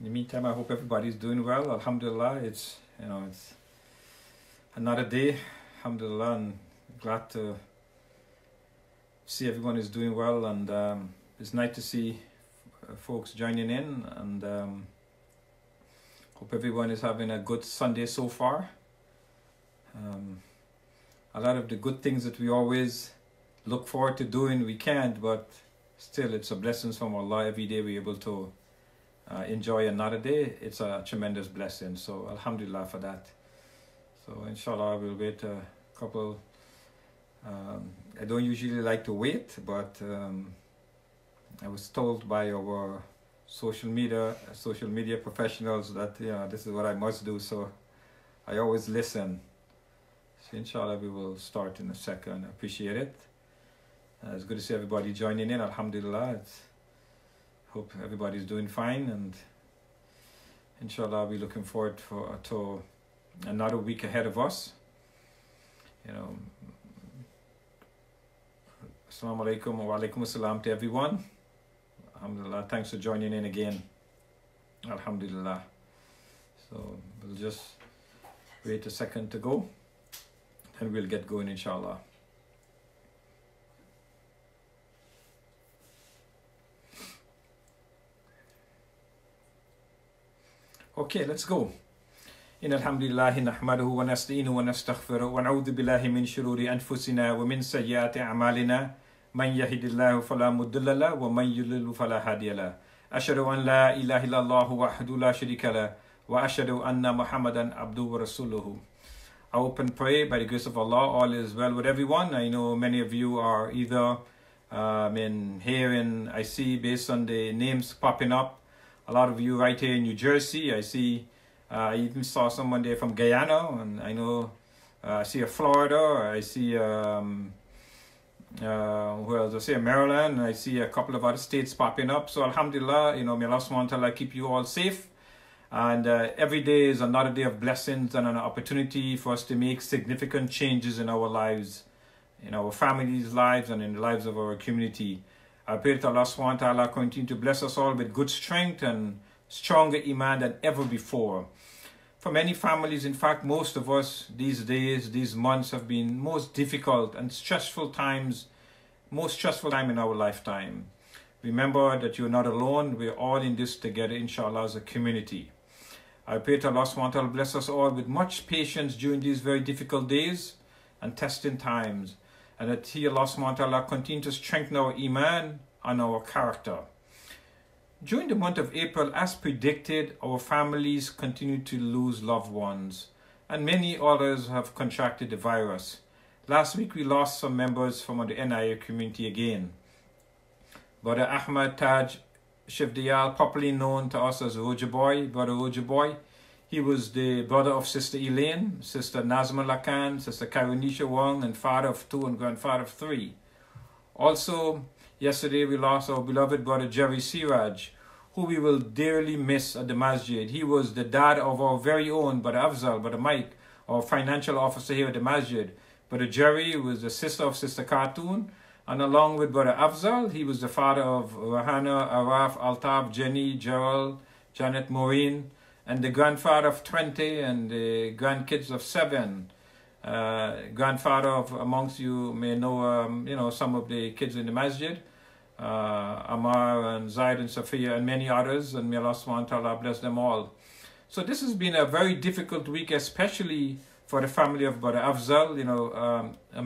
In the meantime, I hope everybody's doing well. Alhamdulillah, it's another day. Alhamdulillah, and glad to see everyone is doing well, and it's nice to see folks joining in, and hope everyone is having a good Sunday so far. A lot of the good things that we always look forward to doing, we can't, but still it's a blessing from Allah. Every day we're able to enjoy another day. It's a tremendous blessing, so alhamdulillah for that. So inshallah, we'll wait a couple. I don't usually like to wait, but I was told by our social media professionals that this is what I must do, so I always listen. So inshallah, we will start in a second. I appreciate it. It's good to see everybody joining in. Alhamdulillah, hope everybody's doing fine, and inshallah, we're looking forward to another week ahead of us. Assalamu alaikum wa alaikum assalam to everyone. Alhamdulillah, thanks for joining in again. Alhamdulillah. So we'll just wait a second to go, and we'll get going inshallah. Okay, let's go. إن الحمد لله نحمده ونستعينه ونستغفره ونعوذ بالله من شرور أنفسنا ومن سيئات أعمالنا من يهد الله فلا مضل له ومن يضلل فلا هادي له أشهد أن لا إله إلا الله وحده لا شريك له وأشهد أن محمدا عبده ورسوله. I hope and pray by the grace of Allah all is well with everyone. I know many of you are either I see based on the names popping up, a lot of you right here in New Jersey. I see, I even saw someone there from Guyana, and I know, I see a Florida, I see, I see a Maryland, I see a couple of other states popping up. So alhamdulillah, may Allah subhanahu wa ta'ala keep you all safe. And every day is another day of blessings and an opportunity for us to make significant changes in our lives, in our families' lives, and in the lives of our community. I pray that Allah subhanahu wa ta'ala continue to bless us all with good strength and stronger iman than ever before. For many families, in fact, most of us these days, these months have been most difficult and stressful times, most stressful time in our lifetime. Remember that you're not alone. We're all in this together, inshallah, as a community. I pray that Allah subhanahu wa ta'ala bless us all with much patience during these very difficult days and testing times. And that He, Allah subhanahu wa ta'ala, continue to strengthen our iman and our character. During the month of April, as predicted, our families continued to lose loved ones, and many others have contracted the virus. Last week, we lost some members from the NIA community again. Brother Ahmad Taj Shivdiyal, popularly known to us as Rojaboy, Brother Rojaboy, he was the brother of Sister Elaine, Sister Nazma Lakan, Sister Karunisha Wong, and father of two and grandfather of three. Also, yesterday we lost our beloved brother Jerry Siraj, who we will dearly miss at the masjid. He was the dad of our very own Brother Afzal, Brother Mike, our financial officer here at the masjid. Brother Jerry was the sister of Sister Khatun, and along with Brother Afzal, he was the father of Rahana, Araf, Altab, Jenny, Gerald, Janet, Maureen, and the grandfather of 20 and the grandkids of 7. Grandfather of, amongst you may know, some of the kids in the masjid, Amar and Zaid and Safiya and many others, and may Allah subhanahu wa ta'ala bless them all. So this has been a very difficult week, especially for the family of Brother Afzal.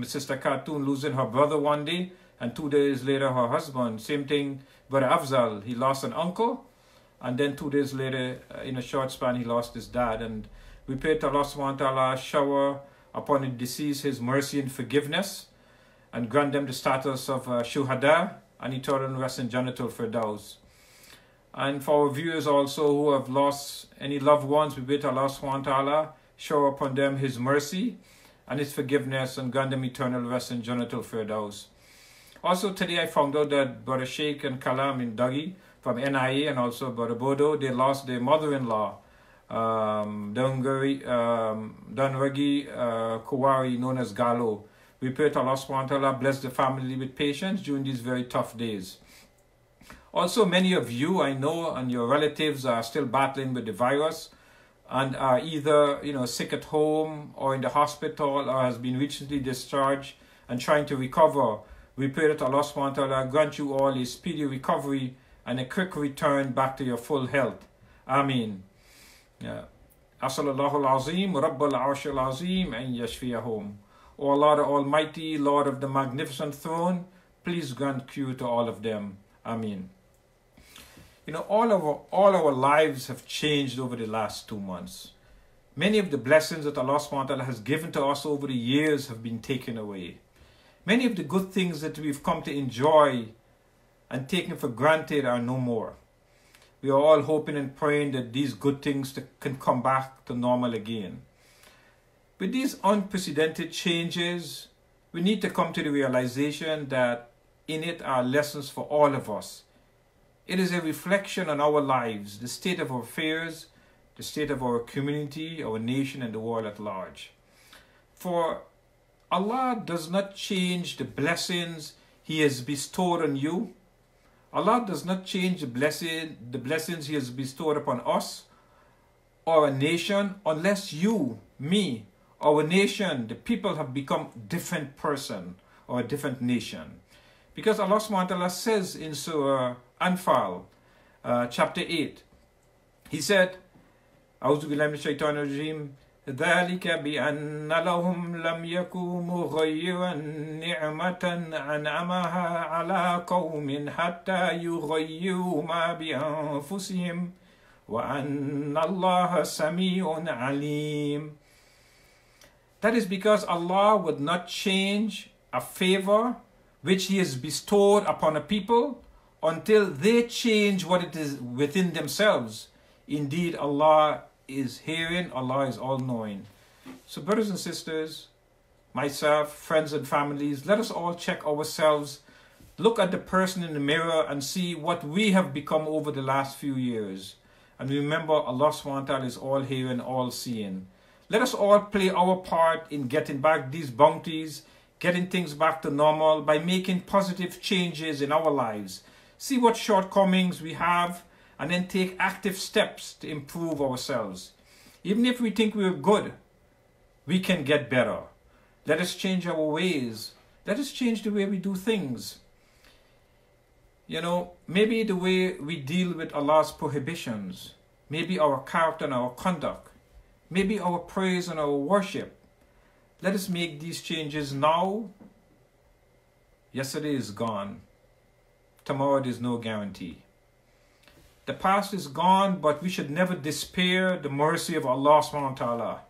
Sister Khatun losing her brother one day, and 2 days later her husband. Same thing, Brother Afzal, he lost an uncle, and then 2 days later, in a short span, he lost his dad. And we pray to Allah subhanahu wa ta'ala shower upon the deceased His mercy and forgiveness, and grant them the status of shuhada and eternal rest in Jannatul Firdaus. And for our viewers also who have lost any loved ones, we pray to Allah subhanahu wa ta'ala shower upon them His mercy and His forgiveness, and grant them eternal rest in Jannatul Firdaus. Also today I found out that Brother Sheikh and Kalam in Dagi from NIA, and also Brother Bodo, they lost their mother-in-law, Danwagi Kuwari, known as Galo. We pray to Allah subhanahu wa ta'ala bless the family with patience during these very tough days. Also, many of you, I know, and your relatives are still battling with the virus and are either, sick at home or in the hospital or has been recently discharged and trying to recover. We pray that Allah subhanahu wa ta'ala grant you all a speedy recovery and a quick return back to your full health. Ameen. Asalaamu alaikum wa rahmatullahi wa barakatuh. O Allah, the Almighty, Lord of the Magnificent Throne, please grant cure to all of them. Ameen. All our lives have changed over the last 2 months. Many of the blessings that Allah subhanahu wa ta'ala has given to us over the years have been taken away. Many of the good things that we've come to enjoy and taken for granted are no more. We are all hoping and praying that these good things can come back to normal again. With these unprecedented changes, we need to come to the realization that in it are lessons for all of us. It is a reflection on our lives, the state of our affairs, the state of our community, our nation, and the world at large. For Allah does not change the blessings He has bestowed on you. Allah does not change the blessings He has bestowed upon us or a nation, unless you, me, our nation, the people have become a different person or a different nation. Because Allah subhanahu wa ta'ala says in Surah Anfal, chapter 8, He said, أعوذ بالله من الشيطان الرجيم ذلك بأن لهم لم يكونوا غير نعمة أنعمها على قوم حتى يغيروا ما بأنفسهم وأن الله سميع عليم. That is because Allah would not change a favor which He has bestowed upon a people until they change what it is within themselves. Indeed, Allah is hearing, Allah is all-knowing. So brothers and sisters, myself, friends and families, let us all check ourselves, look at the person in the mirror and see what we have become over the last few years. And remember, Allah subhanahu wa ta'ala is all-hearing, all-seeing. Let us all play our part in getting back these bounties, getting things back to normal by making positive changes in our lives. See what shortcomings we have and then take active steps to improve ourselves. Even if we think we're good, we can get better. Let us change our ways. Let us change the way we do things. Maybe the way we deal with Allah's prohibitions, maybe our character and our conduct, maybe our praise and our worship. Let us make these changes now. Yesterday is gone. Tomorrow there's no guarantee. The past is gone, but we should never despair the mercy of Allah subhanahu wa ta'ala.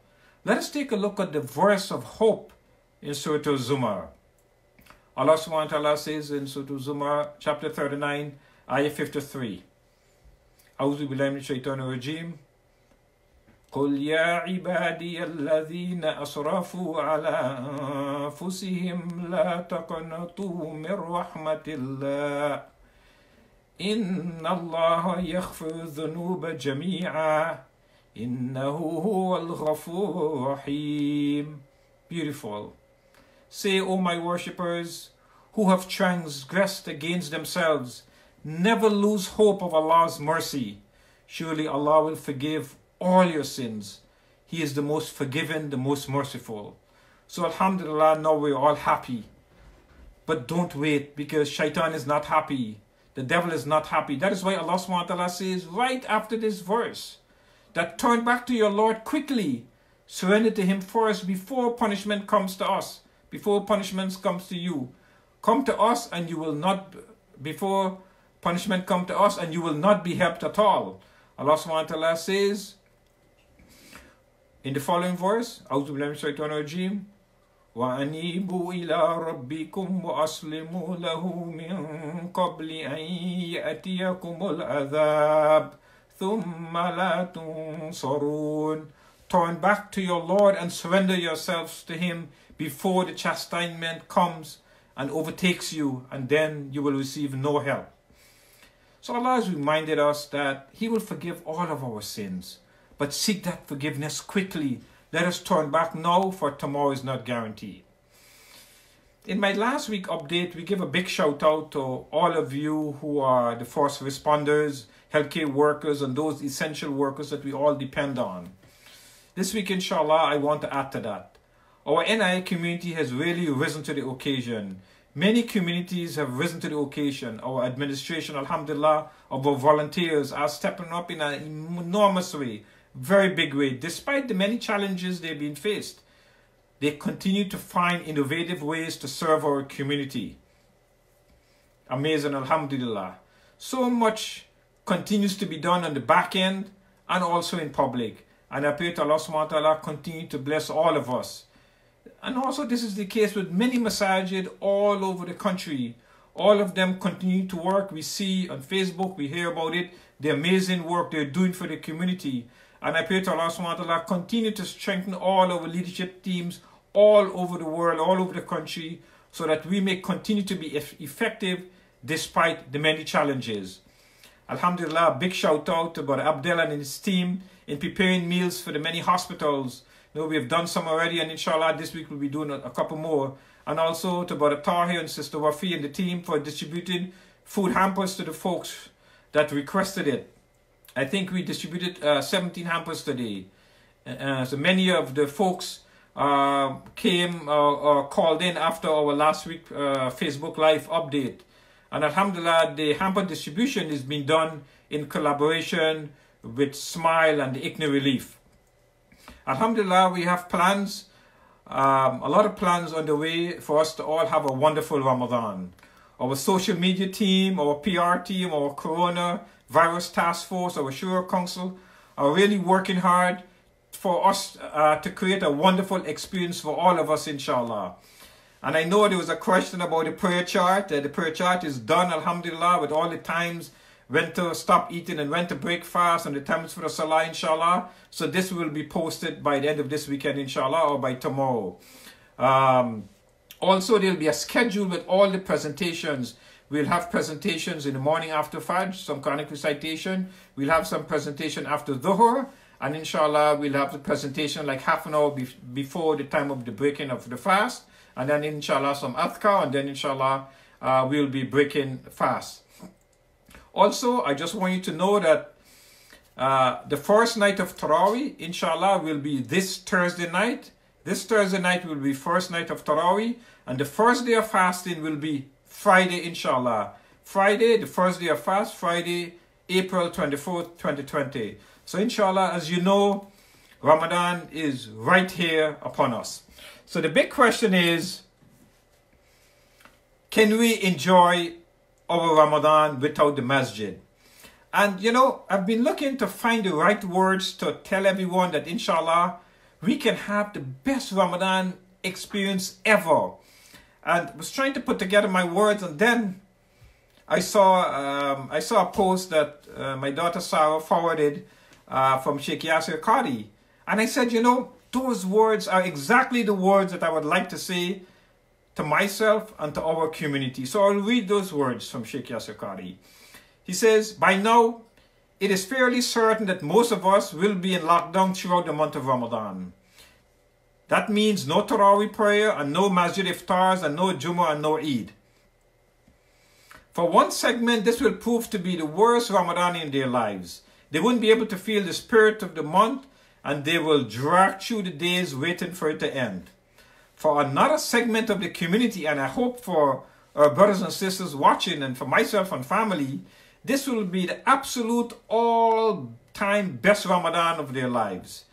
Let us take a look at the verse of hope in Surah Az-Zumar. Allah subhanahu wa ta'ala says in Surah Az-Zumar, chapter 39, ayah 53. A'udhu billahi minash shaitanir rajeem. قُلْ يَا عِبَادِيَ الَّذِينَ أَسْرَفُوا عَلَىٰ أَنفُسِهِمْ لَا تَقْنَطُوا مِنْ رَحْمَةِ اللَّهِ إِنَّ اللَّهَ يَغْفِرُ الذُّنُوبَ جَمِيعًا إِنَّهُ هُوَ الْغَفُورُ الرَّحِيمُ. Beautiful. Say, O my worshippers, who have transgressed against themselves, never lose hope of Allah's mercy. Surely Allah will forgive all your sins. He is the most forgiving, the most merciful. So Alhamdulillah, now we're all happy. But don't wait, because shaitan is not happy. The devil is not happy. That is why Allah subhanahu wa ta'ala says right after this verse, that turn back to your Lord quickly. Surrender to Him first before punishment comes to us. Before punishment comes to you, come to us and you will not. Before punishment come to us and you will not be helped at all. Allah subhanahu wa ta'ala says in the following verse, أعوذ بالله من الشيطان الرجيم وأنيبوا إلى ربكم وأسلموا له من قبل أن يأتيكم العذاب ثم لا تنصرون. Turn back to your Lord and surrender yourselves to Him before the chastisement comes and overtakes you, and then you will receive no help. So Allah has reminded us that He will forgive all of our sins, but seek that forgiveness quickly. Let us turn back now, for tomorrow is not guaranteed. In my last week update, we give a big shout out to all of you who are the first responders, healthcare workers, and those essential workers that we all depend on. This week, inshallah, I want to add to that. Our NIA community has really risen to the occasion. Many communities have risen to the occasion. Our administration, alhamdulillah, our volunteers are stepping up in an enormous way, very big way. Despite the many challenges they've been faced, they continue to find innovative ways to serve our community. Amazing, alhamdulillah. So much continues to be done on the back end and also in public. And I pray to Allah subhanahu wa ta'ala continue to bless all of us. And also this is the case with many masajid all over the country. All of them continue to work. We see on Facebook, we hear about it, the amazing work they're doing for the community. And I pray to Allah subhanahu wa ta'ala continue to strengthen all our leadership teams all over the world, all over the country, so that we may continue to be effective despite the many challenges. Alhamdulillah, big shout out to Brother Abdel and his team in preparing meals for the many hospitals. You know, we have done some already, and inshallah this week we'll be doing a couple more. And also to Brother Tahir and Sister Wafi and the team for distributing food hampers to the folks that requested it. I think we distributed 17 hampers today. So many of the folks came or called in after our last week Facebook Live update. And alhamdulillah, the hamper distribution is being done in collaboration with Smile and Iqna Relief. Alhamdulillah, we have plans, a lot of plans on the way for us to all have a wonderful Ramadan. Our social media team, our PR team, our coronavirus task force, our Shura Council are really working hard for us to create a wonderful experience for all of us, inshallah. And I know there was a question about the prayer chart. The prayer chart is done, alhamdulillah, with all the times when to stop eating and when to break fast and the times for the salah, inshallah. So this will be posted by the end of this weekend, inshallah, or by tomorrow. Also, there will be a schedule with all the presentations. We'll have presentations in the morning after Fajr, some Quranic recitation. We'll have some presentation after Dhuhr. And inshallah, we'll have the presentation like half an hour before the time of the breaking of the fast. And then inshallah some Athkar, and then inshallah we'll be breaking fast. Also, I just want you to know that the first night of Tarawih, inshallah, will be this Thursday night. This Thursday night will be first night of Tarawih, and the first day of fasting will be Friday, inshallah. Friday, the first day of fast, Friday, April 24th, 2020. So inshallah, as you know, Ramadan is right here upon us. So the big question is, can we enjoy our Ramadan without the masjid? And you know, I've been looking to find the right words to tell everyone that inshallah, we can have the best Ramadan experience ever. And I was trying to put together my words, and then I saw a post that my daughter Sarah forwarded from Sheikh Yasir Qadhi. And I said, you know, those words are exactly the words that I would like to say to myself and to our community. So I'll read those words from Sheikh Yasir Qadhi. He says, by now, it is fairly certain that most of us will be in lockdown throughout the month of Ramadan. That means no Tarawih prayer and no masjid iftars and no Jummah and no Eid. For one segment, this will prove to be the worst Ramadan in their lives. They won't be able to feel the spirit of the month, and they will drag through the days waiting for it to end. For another segment of the community, and I hope for our brothers and sisters watching and for myself and family, this will be the absolute all-time best Ramadan of their lives.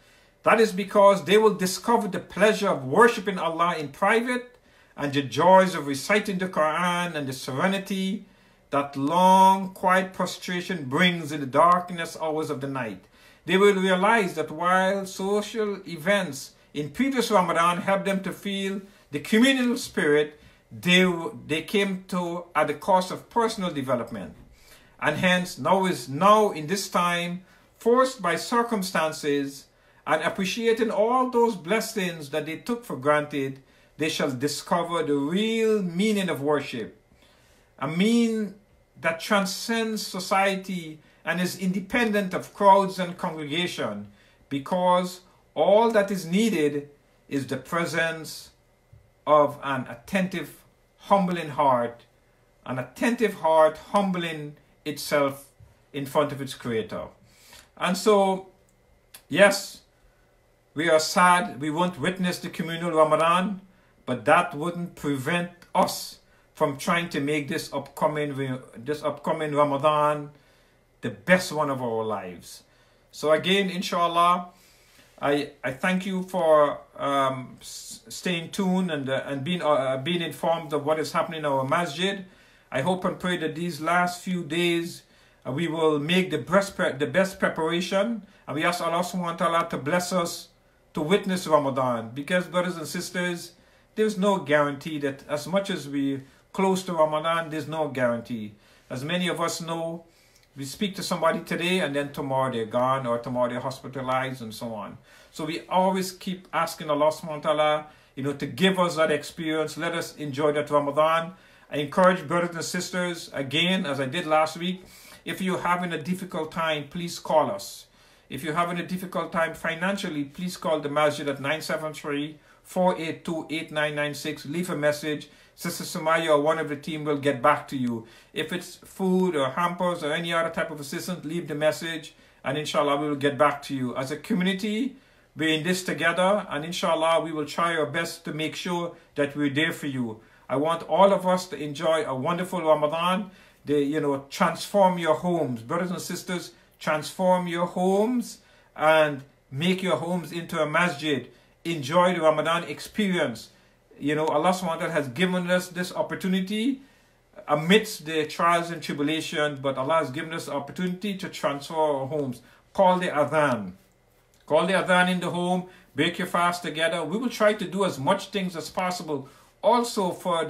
That is because they will discover the pleasure of worshiping Allah in private and the joys of reciting the Quran and the serenity that long, quiet prostration brings in the darkness hours of the night. They will realize that while social events in previous Ramadan helped them to feel the communal spirit, they came to at the cost of personal development. And hence, now in this time, forced by circumstances and appreciating all those blessings that they took for granted, they shall discover the real meaning of worship, a meaning that transcends society and is independent of crowds and congregation, because all that is needed is the presence of an attentive humbling heart, an attentive heart humbling itself in front of its Creator. And so, yes, we are sad we won't witness the communal Ramadan, but that wouldn't prevent us from trying to make this upcoming Ramadan the best one of our lives. So again, inshallah, I thank you for staying tuned and being informed of what is happening in our masjid. I hope and pray that these last few days we will make the best preparation, and we ask Allah subhanahu wa ta'ala to bless us to witness Ramadan, because brothers and sisters, there's no guarantee that as much as we close to Ramadan, there's no guarantee. As many of us know, we speak to somebody today and then tomorrow they're gone, or tomorrow they're hospitalized and so on. So we always keep asking Allah subhanahu wa ta'ala, you know, to give us that experience. Let us enjoy that Ramadan. I encourage brothers and sisters, again, as I did last week, if you're having a difficult time, please call us. If you're having a difficult time financially, please call the masjid at 973-482-8996. Leave a message. Sister Sumaya or one of the team will get back to you. If it's food or hampers or any other type of assistance, leave the message and inshallah we will get back to you. As a community, we're in this together, and inshallah we will try our best to make sure that we're there for you. I want all of us to enjoy a wonderful Ramadan. Transform your homes. Brothers and sisters, transform your homes and make your homes into a masjid. Enjoy the Ramadan experience. You know, Allah subhanahu wa ta'ala has given us this opportunity amidst the trials and tribulation, but Allah has given us the opportunity to transform our homes. Call the adhan. Call the adhan in the home. Break your fast together. We will try to do as much things as possible. Also for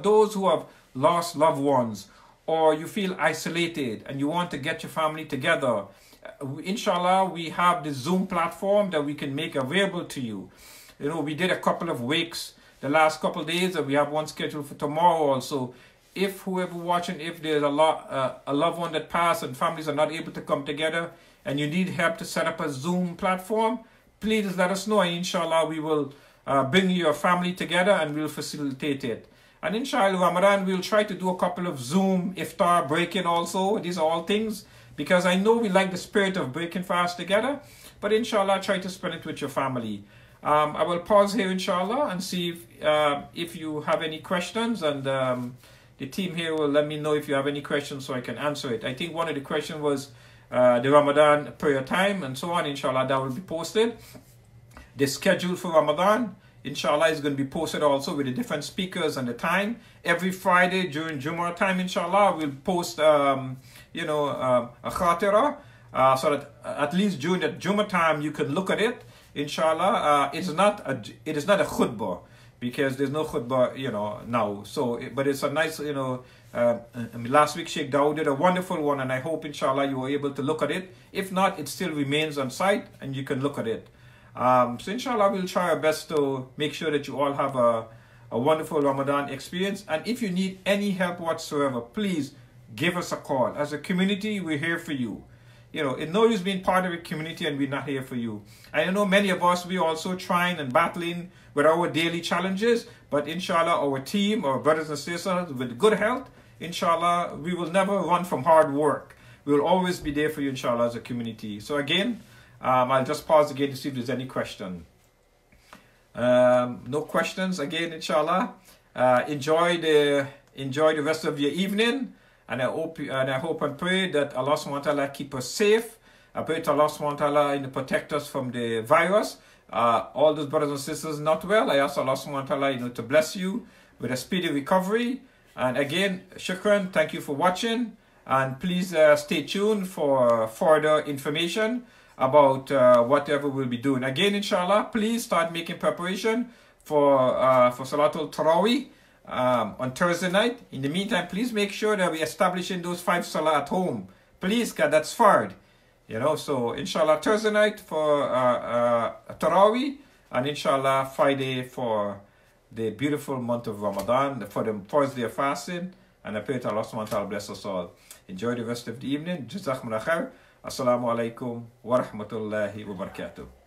those who have lost loved ones, or you feel isolated and you want to get your family together. Inshallah, we have the Zoom platform that we can make available to you. You know, we did a couple of wakes the last couple of days, and we have one scheduled for tomorrow also. If whoever watching, if there's a loved one that passed and families are not able to come together and you need help to set up a Zoom platform, please let us know. And inshallah, we will bring your family together and we'll facilitate it. And inshallah, Ramadan, we'll try to do a couple of Zoom Iftar break-in also. These are all things, because I know we like the spirit of breaking fast together, but inshallah, try to spend it with your family. I will pause here, inshallah, and see if you have any questions, and the team here will let me know if you have any questions so I can answer it. I think one of the questions was the Ramadan prayer time and so on. Inshallah, that will be posted. The schedule for Ramadan, inshallah, is going to be posted also with the different speakers and the time. Every Friday during Jummah time, inshallah, we'll post, a khatira, so that at least during that Jummah time, you can look at it. Inshallah, it is not a khutbah, because there's no khutbah, now. So, but it's a nice, last week Sheikh Dawood did a wonderful one, and I hope, inshallah, you were able to look at it. If not, it still remains on site, and you can look at it. So inshallah, we'll try our best to make sure that you all have a wonderful Ramadan experience. And if you need any help whatsoever, please give us a call. As a community, we're here for you. It's no use being part of a community and we're not here for you. I know many of us, we're also trying and battling with our daily challenges, but inshallah, our team, our brothers and sisters with good health, inshallah, we will never run from hard work. We will always be there for you, inshallah, as a community. So again, I'll just pause again to see if there's any question. No questions again, inshallah. Enjoy the rest of your evening, and I hope and pray that Allah subhanahu wa ta'ala keep us safe. I pray to Allah subhanahu wa ta'ala to protect us from the virus. All those brothers and sisters not well, I ask Allah subhanahu wa ta'ala to bless you with a speedy recovery. And again, shukran, thank you for watching, and please stay tuned for further information about whatever we'll be doing. Again, inshallah, please start making preparation for Salatul Tarawih on Thursday night. In the meantime, please make sure that we're establishing those 5 Salah at home. Please, God, that's Fard. So inshallah, Thursday night for Tarawih, and inshallah, Friday for the beautiful month of Ramadan, for the first day of fasting. And I pray to Allah subhanahu wa ta'ala bless us all. Enjoy the rest of the evening. Jazakum Allahu Khairan. Asalaamu alaikum wa rahmatullahi wa barakatuh.